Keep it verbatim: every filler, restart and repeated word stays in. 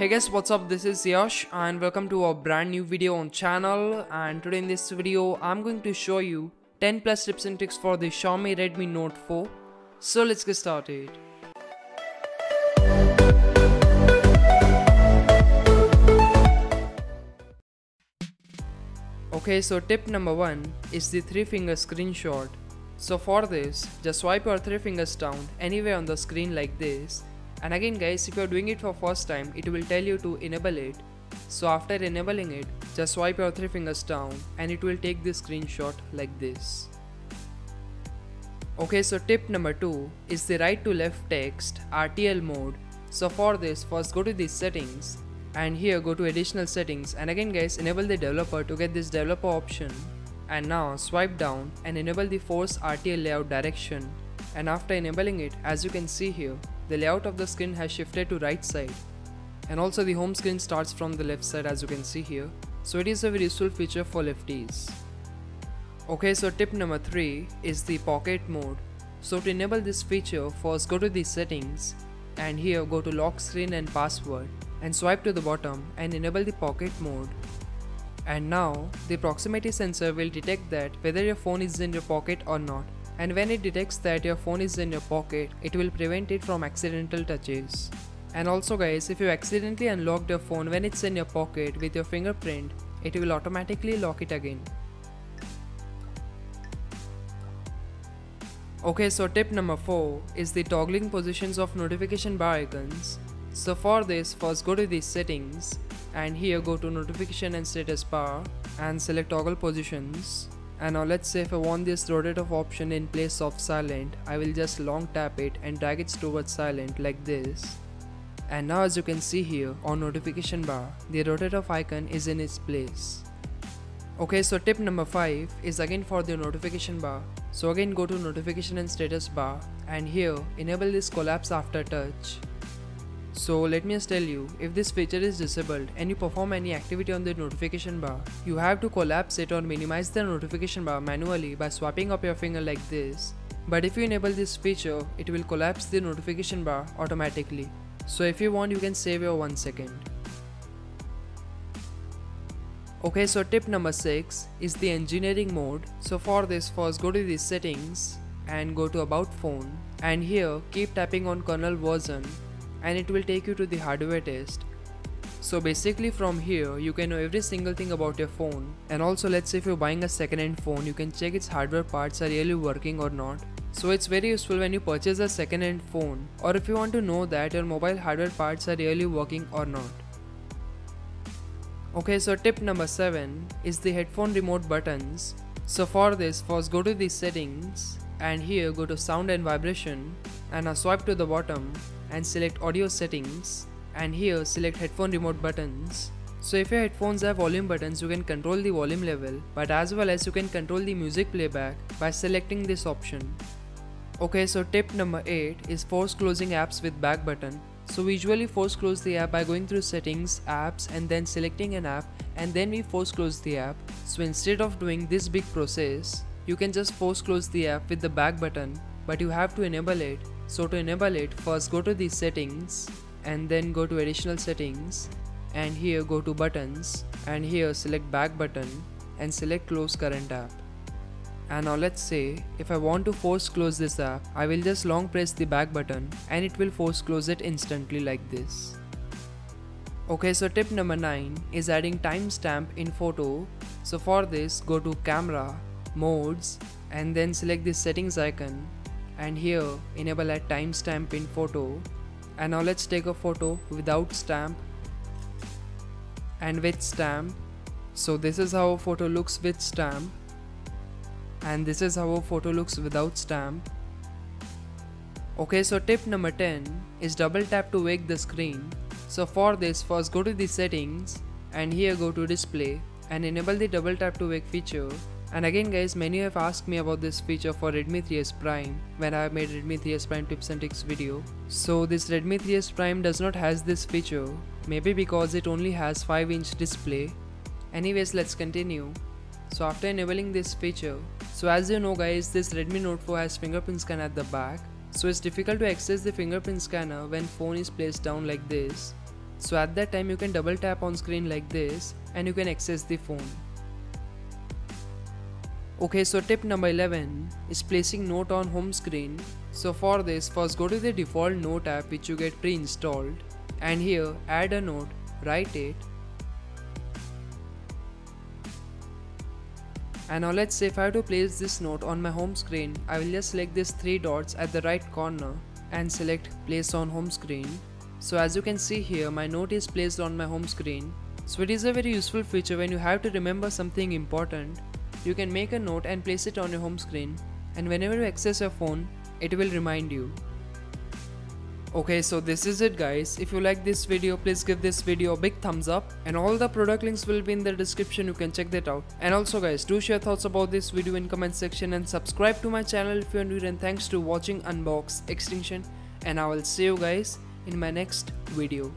Hey guys, what's up? This is Yash and welcome to a brand new video on channel. And today in this video I'm going to show you ten plus tips and tricks for the Xiaomi Redmi Note four. So let's get started. Okay, so tip number one is the three finger screenshot. So for this, just swipe your three fingers down anywhere on the screen like this. And again guys, if you are doing it for first time, it will tell you to enable it. So after enabling it, just swipe your three fingers down and it will take the screenshot like this. Okay, so tip number two is the right to left text R T L mode. So for this, first go to the settings and here go to additional settings, and again guys, enable the developer to get this developer option. And now swipe down and enable the force R T L layout direction. And after enabling it, as you can see here, the layout of the screen has shifted to right side, and also the home screen starts from the left side, as you can see here. So it is a very useful feature for lefties. Okay, so tip number three is the pocket mode. So to enable this feature, first go to the settings and here go to lock screen and password and swipe to the bottom and enable the pocket mode. And now the proximity sensor will detect that whether your phone is in your pocket or not. And when it detects that your phone is in your pocket, it will prevent it from accidental touches. And also guys, if you accidentally unlocked your phone when it's in your pocket with your fingerprint, it will automatically lock it again. Okay, so tip number four is the toggling positions of notification bar icons. So for this, first go to the settings and here go to notification and status bar and select toggle positions. And now let's say if I want this rotate off option in place of silent, I will just long tap it and drag it towards silent like this. And now as you can see here on notification bar, the rotate off icon is in its place. Okay, so tip number five is again for the notification bar. So again go to notification and status bar and here enable this collapse after touch. So let me just tell you, if this feature is disabled and you perform any activity on the notification bar, you have to collapse it or minimize the notification bar manually by swapping up your finger like this. But if you enable this feature, it will collapse the notification bar automatically. So if you want, you can save your one second. Okay, so tip number six is the engineering mode. So for this, first go to the settings and go to about phone and here keep tapping on kernel version. And it will take you to the hardware test. So basically from here you can know every single thing about your phone, and also let's say if you're buying a second-hand phone, you can check its hardware parts are really working or not. So it's very useful when you purchase a second-hand phone, or if you want to know that your mobile hardware parts are really working or not. Okay, so tip number seven is the headphone remote buttons. So for this, first go to the settings and here go to sound and vibration and now swipe to the bottom and select audio settings and here select headphone remote buttons. So if your headphones have volume buttons, you can control the volume level, but as well as you can control the music playback by selecting this option. Okay, so tip number eight is force closing apps with back button. So we usually force close the app by going through settings, apps, and then selecting an app, and then we force close the app. So instead of doing this big process, you can just force close the app with the back button, but you have to enable it. So to enable it, first go to the settings and then go to additional settings and here go to buttons and here select back button and select close current app. And now let's say if I want to force close this app, I will just long press the back button and it will force close it instantly like this. Okay, so tip number nine is adding timestamp in photo. So for this, go to camera, modes, and then select the settings icon. And here enable a timestamp in photo. And now let's take a photo without stamp and with stamp. So this is how a photo looks with stamp, and this is how a photo looks without stamp. Okay, so tip number ten is double tap to wake the screen. So for this, first go to the settings and here go to display and enable the double tap to wake feature. And again guys, many have asked me about this feature for Redmi three S Prime when I have made Redmi three S Prime tips and tricks video. So this Redmi three S Prime does not has this feature, maybe because it only has five inch display. Anyways, let's continue. So after enabling this feature, so as you know guys, this Redmi Note four has fingerprint scanner at the back. So it's difficult to access the fingerprint scanner when phone is placed down like this. So at that time you can double tap on screen like this and you can access the phone. Okay, so tip number eleven is placing note on home screen. So for this, first go to the default note app which you get pre-installed, and here add a note, write it, and now let's say if I have to place this note on my home screen, I will just select these three dots at the right corner and select place on home screen. So as you can see here, my note is placed on my home screen. So it is a very useful feature when you have to remember something important. You can make a note and place it on your home screen, and whenever you access your phone, it will remind you. Okay, so this is it guys. If you like this video, please give this video a big thumbs up, and all the product links will be in the description, you can check that out. And also guys, do share thoughts about this video in comment section and subscribe to my channel if you are new, and thanks to watching Unbox Extinction, and I will see you guys in my next video.